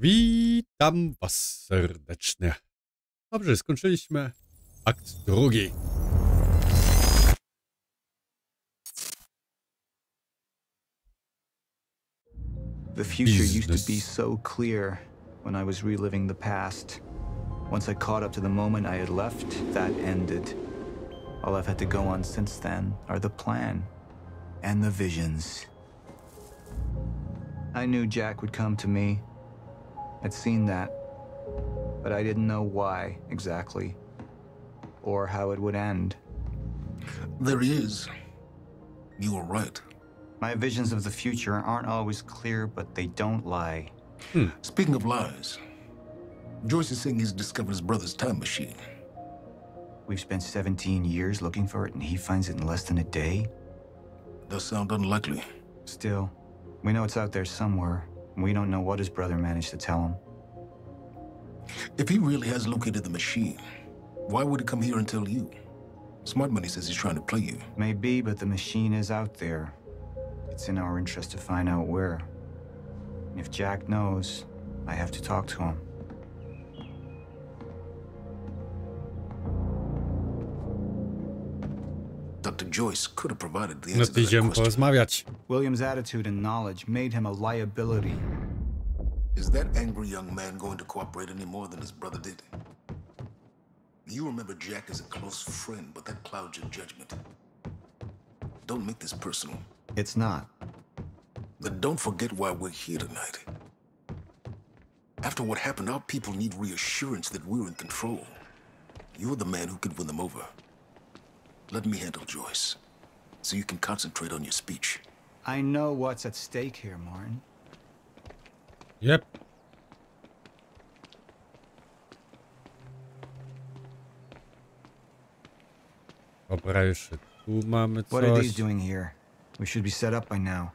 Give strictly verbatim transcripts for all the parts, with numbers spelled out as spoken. Witam was serdecznie. Dobrze, skończyliśmy akt drugi. The future used to be so clear when I was reliving the past. Once I caught up to the moment I had left, that ended. All I've had to go on since then are the plan and the visions. I knew Jack would come to me. I'd seen that, but I didn't know why exactly or how it would end. There he is. You were right. My visions of the future aren't always clear, but they don't lie. Hmm. Speaking of lies, Joyce is saying he's discovered his brother's time machine. We've spent seventeen years looking for it, and he finds it in less than a day? Does sound unlikely. Still, we know it's out there somewhere. We don't know what his brother managed to tell him. If he really has located the machine, why would it come here and tell you? Smart money says he's trying to play you. Maybe, but the machine is out there. It's in our interest to find out where. And if Jack knows, I have to talk to him. Doctor Joyce could have provided the answer to that question. William's attitude and knowledge made him a liability. Is that angry young man going to cooperate any more than his brother did? You remember Jack as a close friend, but that clouds your judgment. Don't make this personal. It's not. But don't forget why we're here tonight. After what happened, our people need reassurance that we're in control. You're the man who could win them over. Let me handle Joyce, so you can concentrate on your speech. I know what's at stake here, Martin. Yep. What are these doing here? We should be set up by now.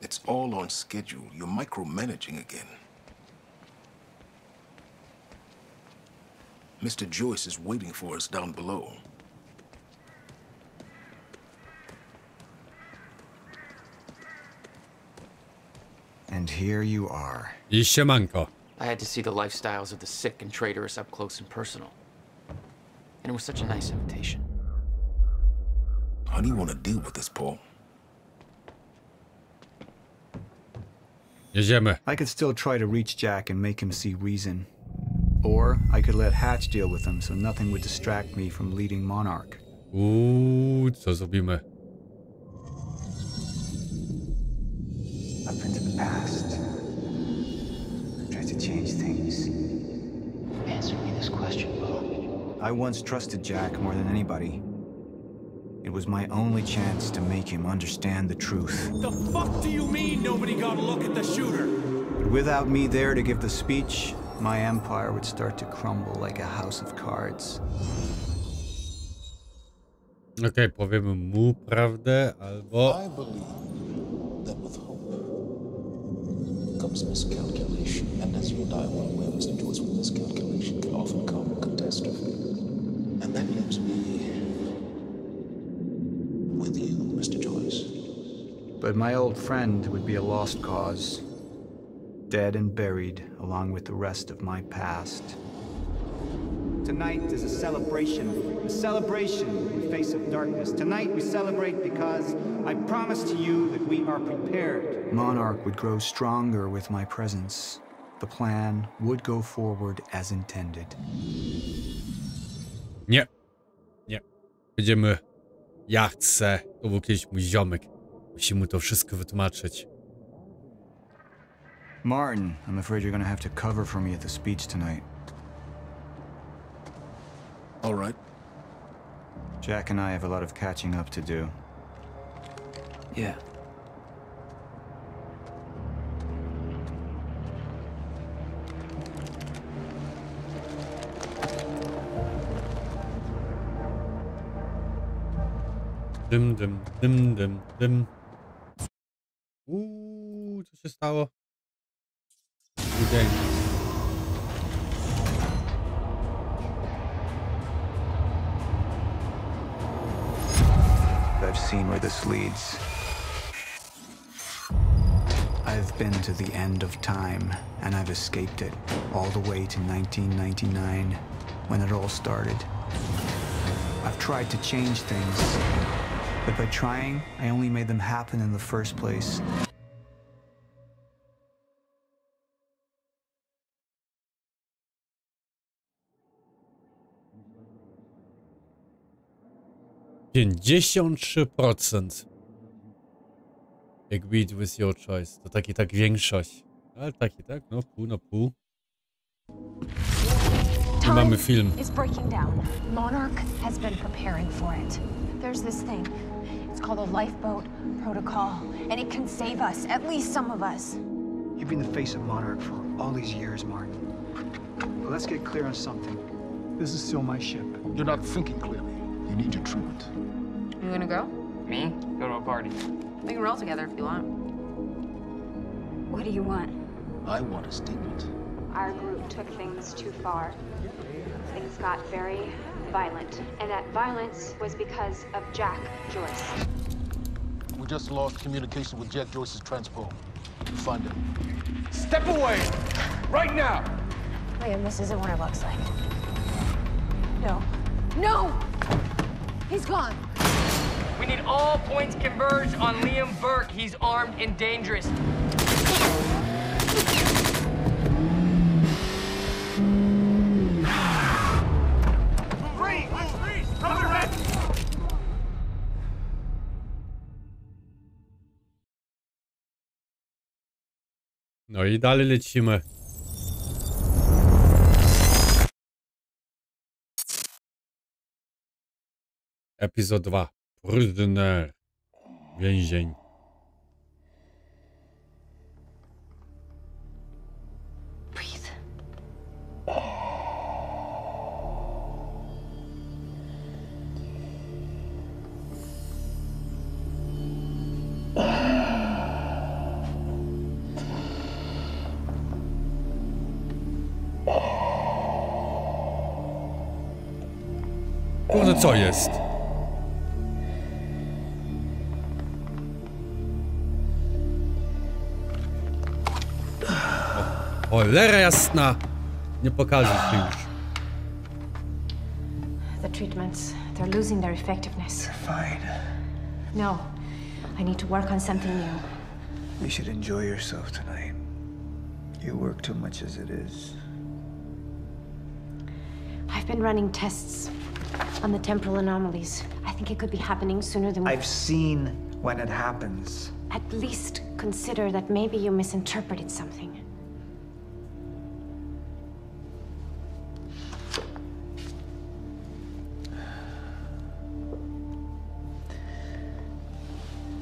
It's all on schedule. You're micromanaging again. Mister Joyce is waiting for us down below. And here you are. Siemanko. I had to see the lifestyles of the sick and traitorous up close and personal. And it was such a nice invitation. How do you want to deal with this, Paul? I could still try to reach Jack and make him see reason. Or I could let Hatch deal with him so nothing would distract me from leading Monarch. Ooh, co zrobimy? Up into the past. Try to change things. Answer me this question, Paul. I once trusted Jack more than anybody. It was my only chance to make him understand the truth. The fuck do you mean nobody got a look at the shooter? But without me there to give the speech, my empire would start to crumble like a house of cards. Okay, powiemy mu prawdę, albo... I believe that with hope comes miscalculation, and as you and I well aware, Mister Joyce, with miscalculation can often come a catastrophe. And that leaves me... with you, Mister Joyce. But my old friend would be a lost cause, dead and buried along with the rest of my past. Tonight is a celebration, a celebration in the face of darkness. Tonight we celebrate because I promise to you that we are prepared. Monarch would grow stronger with my presence. The plan would go forward as intended. Nie. Nie. Będziemy... Ja chcę. To był kiedyś mój ziomek. Musi mu to wszystko wytłumaczyć. Martin, I'm afraid you're gonna have to cover for me at the speech tonight. All right. Jack and I have a lot of catching up to do. Yeah. Dym, dym, dym, dym, dym. Uuu, co się stało? Udej. I've seen where this leads. I've been to the end of time, and I've escaped it all the way to nineteen ninety-nine, when it all started. I've tried to change things, but by trying, I only made them happen in the first place. pięćdziesiąt trzy procent. Agreed with your choice. To tak i tak większość. Ale tak i tak, no pół na pół. I mamy film. Time is breaking down. Monarch has been preparing for it. There's this thing. It's called a lifeboat protocol, and it can save us, at least some of us. You've been the face of Monarch for all these years, Martin. But let's get clear on something. This is still my ship. You're not thinking clearly. You need your treatment. You gonna go? Me? Go to a party. We can roll together if you want. What do you want? I want a statement. Our group took things too far. Things got very violent. And that violence was because of Jack Joyce. We just lost communication with Jack Joyce's transport. Find him. Step away! Right now! Liam, this isn't what it looks like. No. No! He's gone. We need all points converged on Liam Burke. He's armed and dangerous. No i dalej lecimy. Epizod dwa. Prisoner. Więzień. Breathe. Kurde, co jest? Cholera jasna! Nie pokażę ci już. The treatments, they're losing their effectiveness. You're fine. No, I need to work on something new. You should enjoy yourself tonight. You work too much as it is. I've been running tests on the temporal anomalies. I think it could be happening sooner than we... I've seen when it happens. At least consider that maybe you misinterpreted something.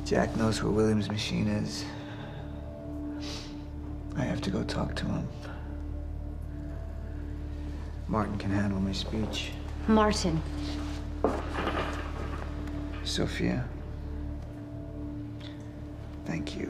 Jack knows where William's machine is. I have to go talk to him. Martin can handle my speech. Martin. Sophia. Thank you.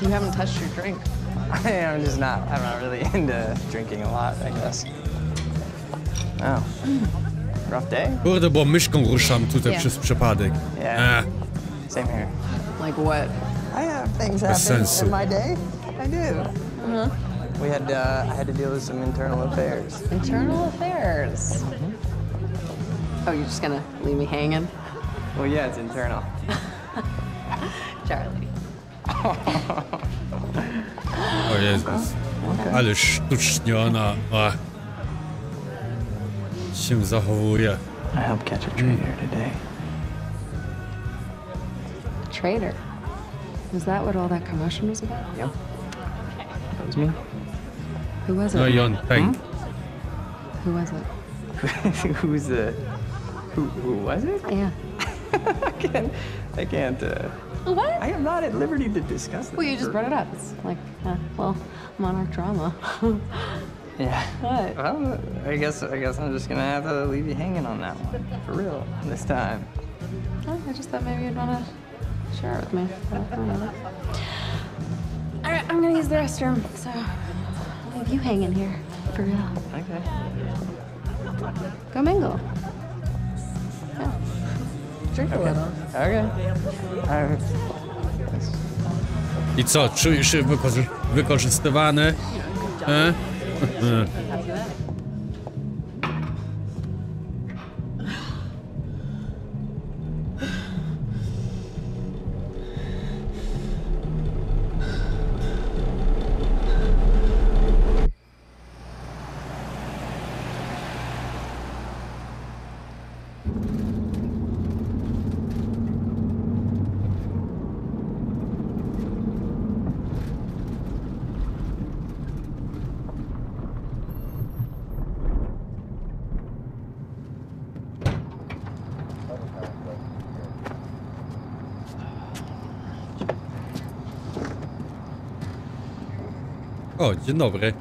You haven't touched your drink. I mean, I'm just not, I'm not really into drinking a lot, I guess. Oh. Rough day? Kurde, bo myszką ruszam tutaj yeah. przez przypadek. Yeah. Eh. Same here. Like what? I have things happen in my day. I do. Uh-huh. We had, uh, I had to deal with some internal affairs. Internal affairs? Mm-hmm. Oh, you're just gonna leave me hanging? Well, yeah, it's internal. Charlie. O Jezus, ale sztucznie ona a, się zachowuje. I helped catch a traitor today. Traitor? Was that what all that commotion was about? Yep. That was me. Who was it? No, Yon Peng. Who was it? Who was the? Who, who was it? Yeah. I can't. I can't. Uh... What? I am not at liberty to discuss that. Well, you just brought it up. It's like, uh, well, Monarch drama. Yeah. What? Well, I guess, I guess I'm just going to have to leave you hanging on that one. For real. This time. Oh, I just thought maybe you'd want to share it with me. But I don't know. All right, I'm going to use the restroom. So I'll leave you hanging here. For real. Okay. Go mingle. Yeah. Drink a little. Okay. Alright. I co? Czuję się wykorzy wykorzystywany? E? O, dzień dobry.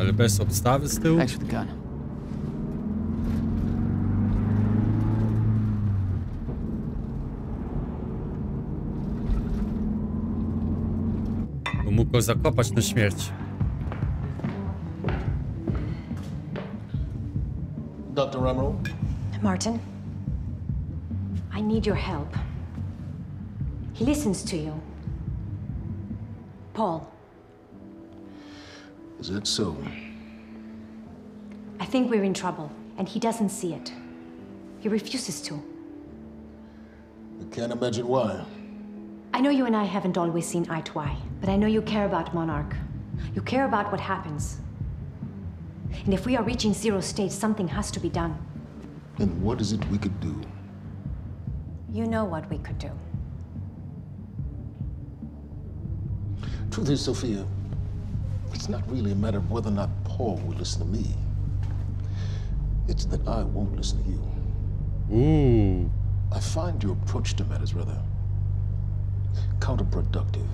Ale bez obstawy z tyłu. Bo mógł go zakopać na śmierć. Doctor Rummel. Martin, I need your help. He listens to you. Paul. Is that so? I think we're in trouble, and he doesn't see it. He refuses to. I can't imagine why. I know you and I haven't always seen eye to eye, but I know you care about Monarch. You care about what happens. And if we are reaching zero state, something has to be done. And what is it we could do? You know what we could do. Truth is, Sophia, it's not really a matter of whether or not Paul will listen to me. It's that I won't listen to you. Ooh. I find your approach to matters rather counterproductive.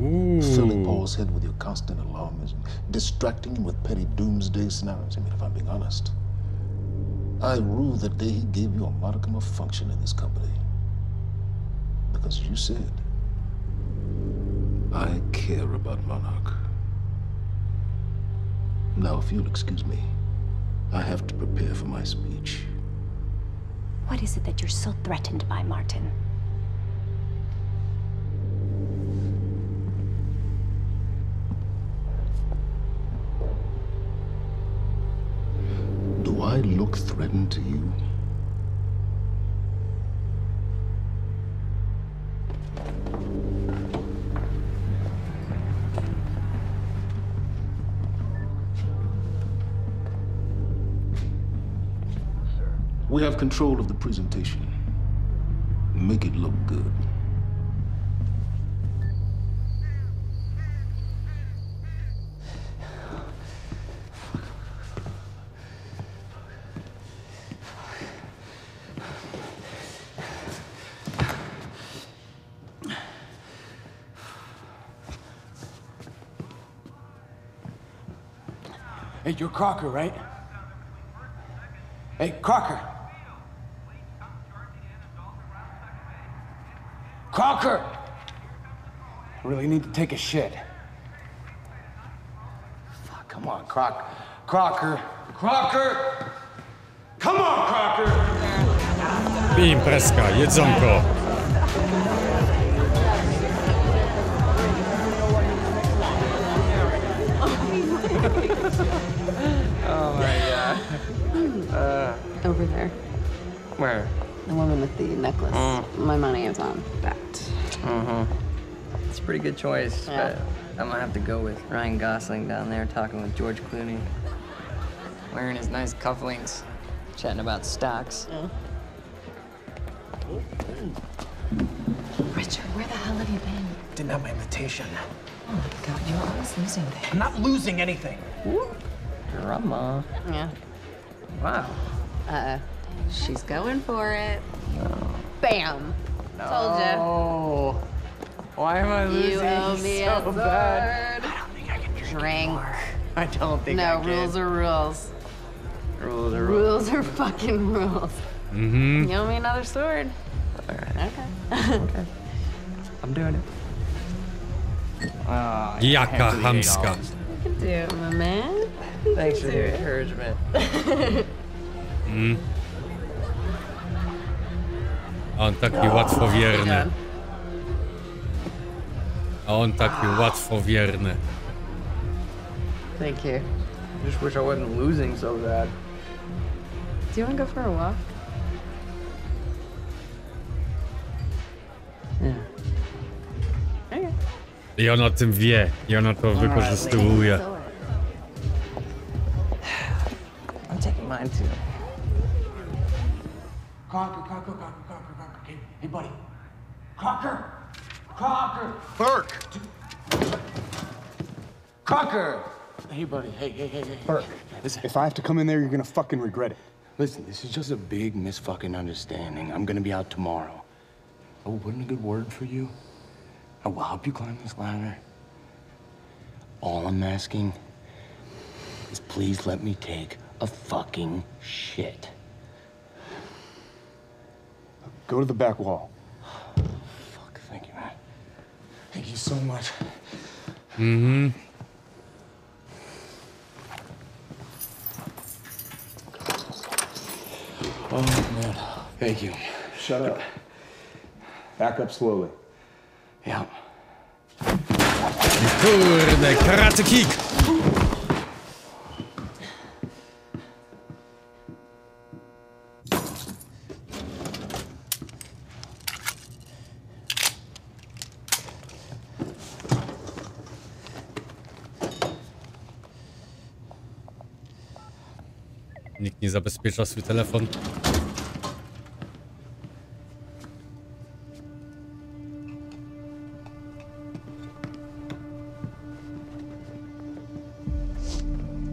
Ooh. Filling Paul's head with your constant alarmism, distracting him with petty doomsday scenarios. I mean, if I'm being honest. I ruled that day he gave you a modicum of function in this company. Because you said, I care about Monarch. Now, if you'll excuse me, I have to prepare for my speech. What is it that you're so threatened by, Martin? I look threatened to you? We have control of the presentation. Make it look good. Hey, you're Crocker, right? Hey, Crocker! Crocker! I really need to take a shit. Fuck, come on, Croc... Crocker! Crocker! Come on, Crocker! Imprezka, jedzonko! Oh my God. Uh, Over there. Where? The woman with the necklace. Mm. My money is on that. Mm-hmm. It's a pretty good choice, yeah. But I'm gonna have to go with Ryan Gosling down there talking with George Clooney. Wearing his nice cufflinks, chatting about stocks. Yeah. Richard, where the hell have you been? Didn't have my invitation. Oh my God, you're always losing things. I'm not losing anything. Ooh. Drama. Yeah. Wow. Uh, she's going for it. No. Bam. No. Told ya. Why am I losing you owe me so a bad? I don't think I can drink. Drink. Anymore. I don't think no, I can. No, rules are rules. Rules are rules. Rules are fucking rules. Mm-hmm. You owe me another sword. All right. Okay. Okay. I'm doing it. Oh, Yaka Hamska. You can do it, my man. You Thanks for your encouragement. mm. On taki oh, łatwowierny. On taki oh. łatwowierny. Thank you. I just wish I wasn't losing so bad. Do you want to go for a walk? Yeah. Okay. I ona o tym wie. I ona to wykorzystuje. I'm taking mine too. Cocker, Cocker, Cocker, Cocker, Cocker. Hey, hey buddy. Cocker! Cocker! Burke! Cocker! Hey buddy, hey, hey, hey, hey. Burke, listen. If I have to come in there, you're gonna fucking regret it. Listen, this is just a big misfucking understanding. I'm gonna be out tomorrow. Oh, wouldn't a good word for you? I will help you climb this ladder. All I'm asking is please let me take a fucking shit. Go to the back wall. Oh, fuck, thank you, man. Thank you so much. Mm-hmm. Oh, man. Thank you. Shut up. Back up slowly. Yeah. Kurde, karate kick. Nikt nie zabezpiecza swój telefon.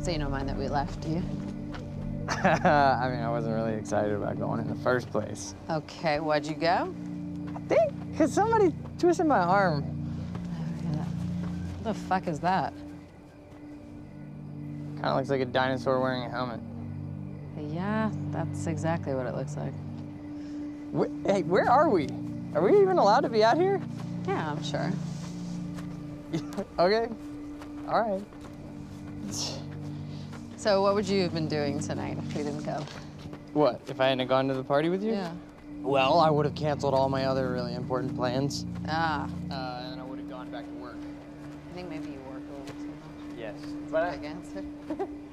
So you don't mind that we left, do you? I mean, I wasn't really excited about going in the first place. Okay, why'd you go? I think because somebody twisted my arm. Oh, yeah. What the fuck is that? Kind of looks like a dinosaur wearing a helmet. Yeah, that's exactly what it looks like. Where, hey, where are we? Are we even allowed to be out here? Yeah, I'm sure. Okay, all right. So what would you have been doing tonight if we didn't go? What, if I hadn't gone to the party with you? Yeah. Well, I would have canceled all my other really important plans. Ah. Uh, and I would have gone back to work. I think maybe you work a little too much. Yes. But I against it.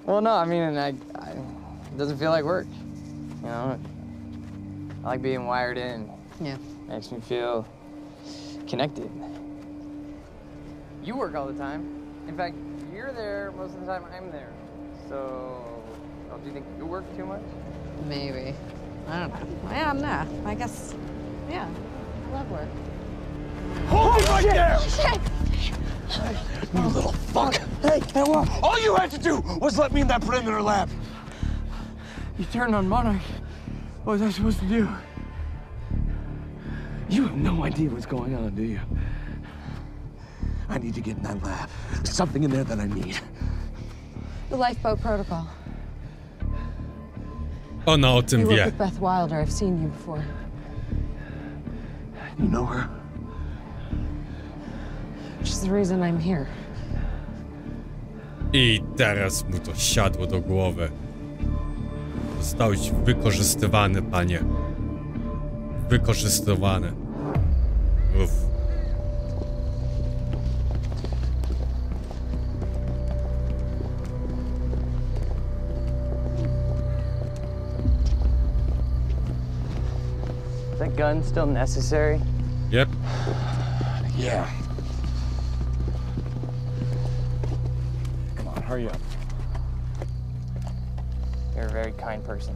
Well, no, I mean, and I, I it doesn't feel like work, you know? I like being wired in. Yeah. Makes me feel connected. You work all the time. In fact, you're there most of the time I'm there. So, oh, do you think you work too much? Maybe. I don't know. Yeah, nah. I guess, yeah. I love work. Hold me right there! Shit! You little fuck! Hey, hey, well, all you had to do was let me in that perimeter lab. You turned on Monarch. What was I supposed to do? You have no idea what's going on, do you? I need to get in that lab. There's something in there that I need. The Lifeboat Protocol. Oh no, it's in Vienna. You work with Beth Wilder. I've seen you before. You know her? She's the reason I'm here. I teraz mu to siadło do głowy. Zostałeś wykorzystywany, panie. Wykorzystywany. Uff. Is that gun still necessary? Yep. Yeah. Come on, hurry up. You're a very kind person.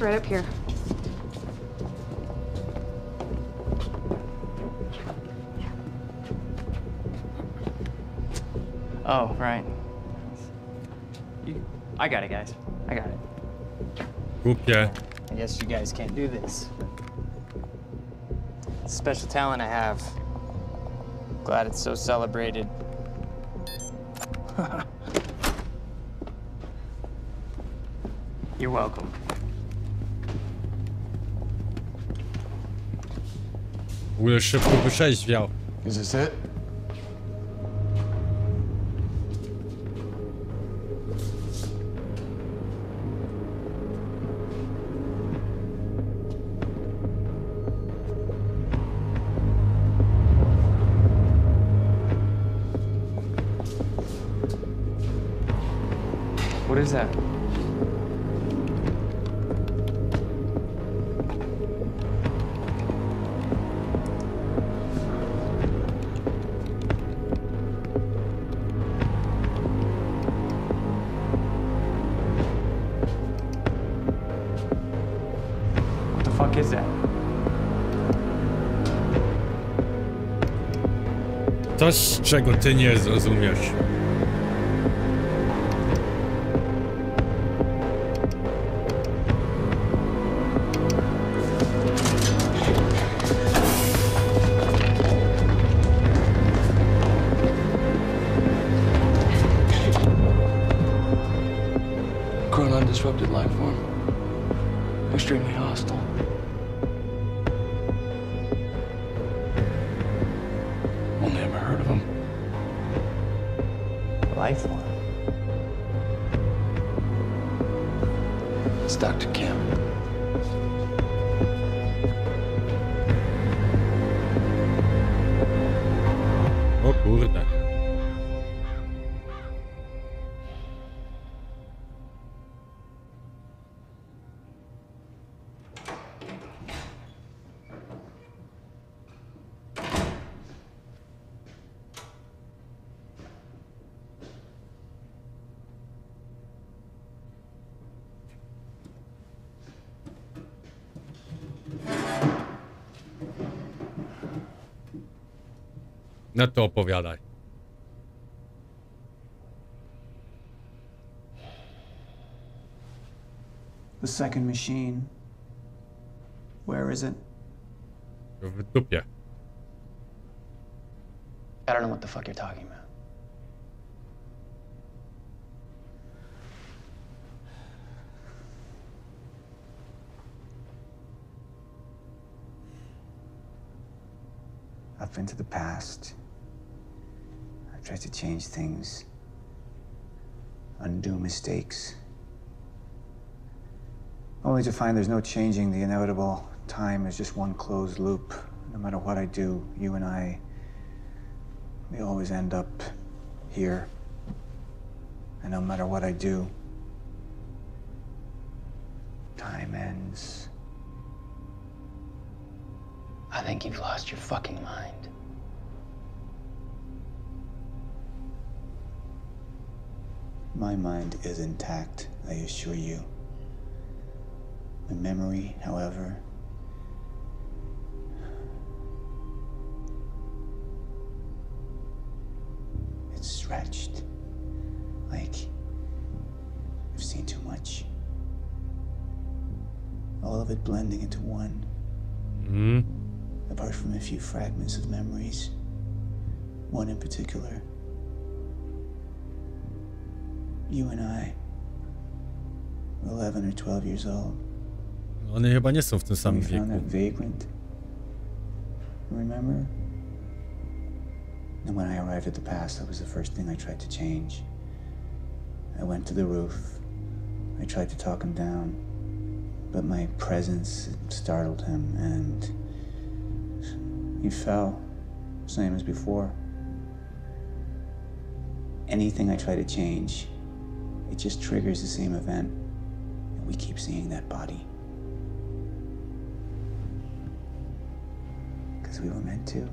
It's right up here. Oh, right. You, I got it, guys. I got it. Okay. I guess you guys can't do this. It's a special talent I have. Glad it's so celebrated. You're welcome. Will szybko wytrzeźwiał. Is this it? What is that? Coś, czego ty nie zrozumiesz. Chronon disrupted life form. Extremely hostile. No to opowiadaj. The second machine. Where is it? W dupie. I don't know what the fuck you're talking about. I've been to the past. Try to change things, undo mistakes, only to find there's no changing the inevitable. Time is just one closed loop. No matter what I do, you and I, we always end up here. And no matter what I do, time ends. I think you've lost your fucking mind. My mind is intact, I assure you. My memory, however, it's stretched. Like I've seen too much. All of it blending into one. Mm-hmm. Apart from a few fragments of memories. One in particular. You and I, eleven or twelve years old. One chyba nie są w tym samym wieku. We found that vagrant. Remember? And when I arrived at the past, that was the first thing I tried to change. I went to the roof. I tried to talk him down, but my presence startled him, and he fell, same as before. Anything I try to change, it just triggers the same event, and we keep seeing that body. Because we were meant to.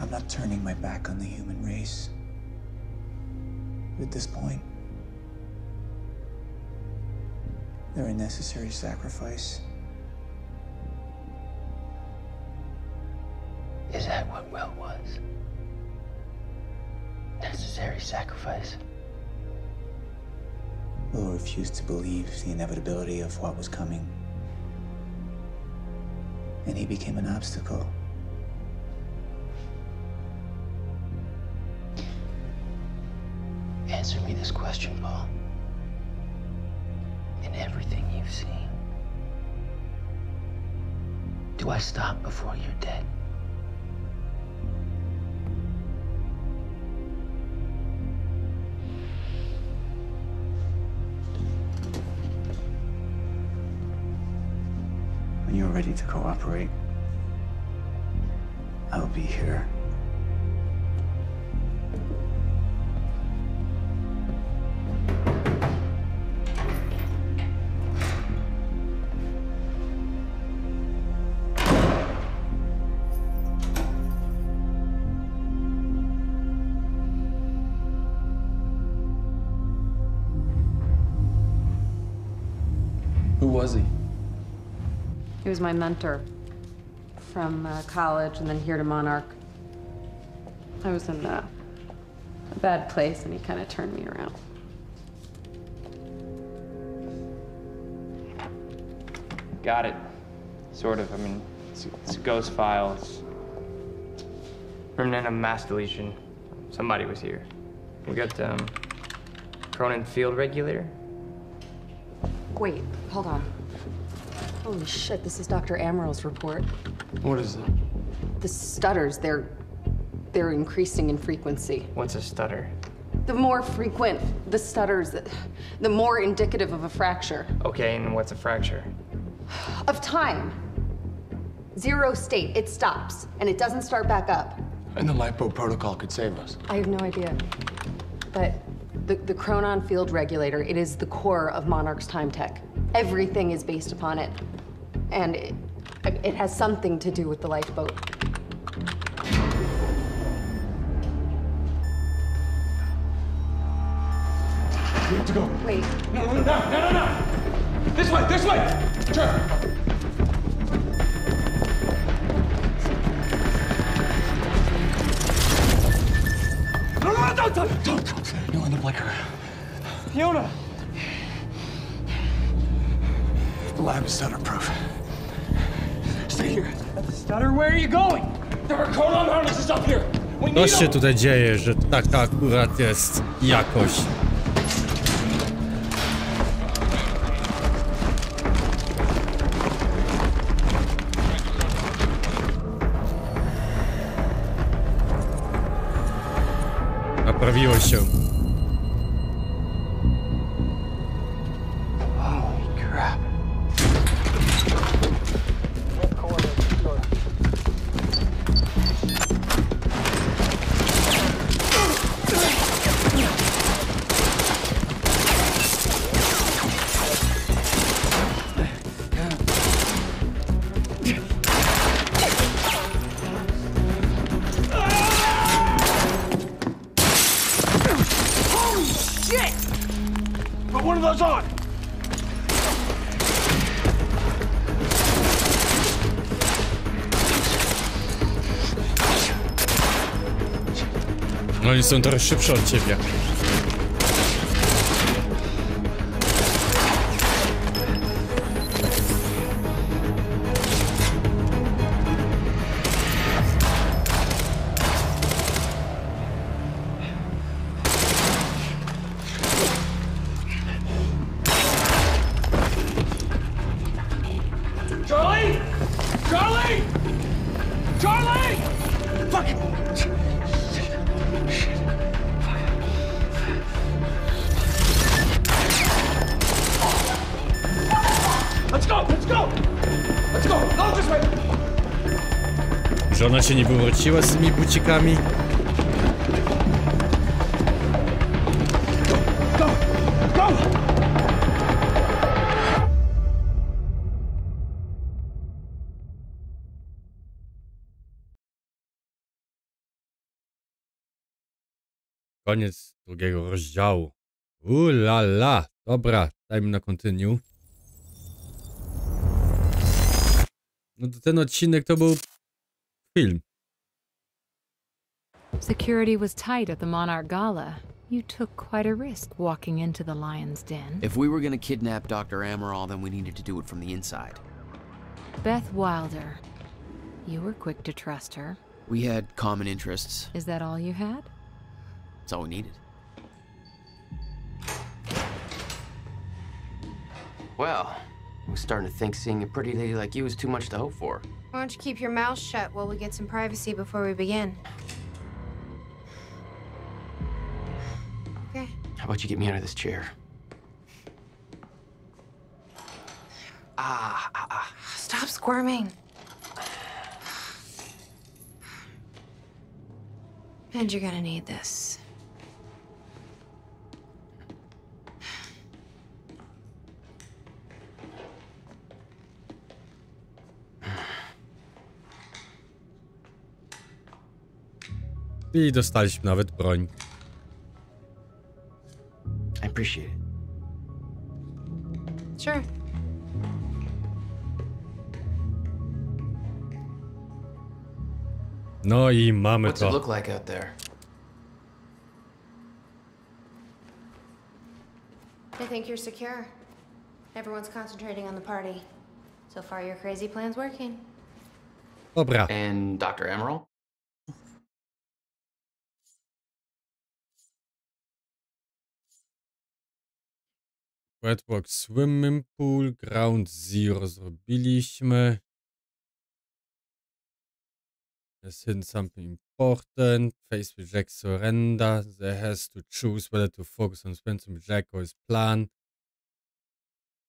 I'm not turning my back on the human race. But at this point, They're a necessary sacrifice. Is that what Will was? Necessary sacrifice? Will refused to believe the inevitability of what was coming. And he became an obstacle. Answer me this question, Paul. In everything you've seen, do I stop before you're dead? When you're ready to cooperate, I'll be here. He was my mentor from uh, college and then here to Monarch. I was in uh, a bad place and he kind of turned me around. Got it. Sort of. I mean, it's, it's a ghost file. It's remnant of mass deletion. Somebody was here. We got um, Chronon field regulator. Wait, hold on. Holy shit, this is Doctor Amaral's report. What is it? The stutters, they're... they're increasing in frequency. What's a stutter? The more frequent the stutters, the more indicative of a fracture. Okay, and what's a fracture? Of time. Zero state, it stops, and it doesn't start back up. And the Lifeboat Protocol could save us. I have no idea. But the, the Chronon field regulator, it is the core of Monarch's time tech. Everything is based upon it. And it, it has something to do with the lifeboat. We have to go. Wait. No, no, no, no, no, no! This way, this way! Sure. No, no, no, don't, don't, don't! You'll end up like her. Fiona! The lab is stutter-proof. Stay here. At the stutter, where are you going? There are Chronon harnesses up here. We need. Co się tutaj dzieje, że taka akurat jest jakoś. Naprawiło się. Oni są trochę szybsze od ciebie. Że ona się nie wywróciła z tymi bucikami? Go, go, go! Koniec drugiego rozdziału. Ula la! Dobra, dajmy na continue. No to ten odcinek to był film. Security was tight at the Monarch Gala. You took quite a risk walking into the lion's den. If we were going to kidnap Doctor Amaral, then we needed to do it from the inside. Beth Wilder. You were quick to trust her. We had common interests. Is that all you had? That's all we needed. Well, I'm starting to think seeing a pretty lady like you is too much to hope for. Why don't you keep your mouth shut while we get some privacy before we begin? Okay. How about you get me under this chair? Ah, ah, ah. Stop squirming. And you're gonna need this. I dostaliśmy nawet broń. I appreciate it. Sure. No I mamy to. What's it look like out there? I think you're secure. Everyone's concentrating on the party. So far your crazy plan's working. Dobra. And Doctor Amaral? Wetbox Swimming Pool, Ground Zero zrobiliśmy. There's hidden something important. Faced with Jack's surrender, there has to choose whether to focus on Spencer Jack or his plan.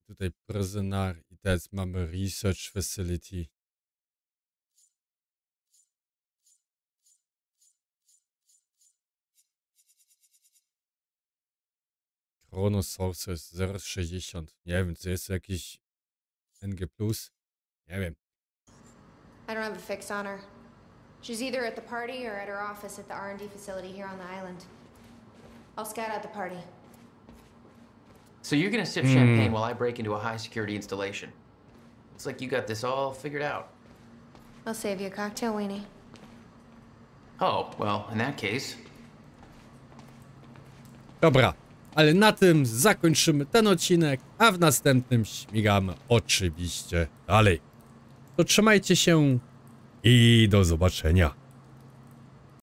Tutaj prisoner I teraz mamy research facility. Chrono Sources zero sześćdziesiąt. Nie wiem, czy jest jakiś N G plus. Nie wiem. I don't have a fix on her. She's either at the party or at her office at the R and D facility here on the island. I'll scout out the party. So you're gonna sip mm. champagne while I break into a high security installation. It's like you got this all figured out. I'll save you a cocktail, weenie. Oh, well, in that case. Dobra. Ale na tym zakończymy ten odcinek, a w następnym śmigamy oczywiście dalej. To trzymajcie się i do zobaczenia.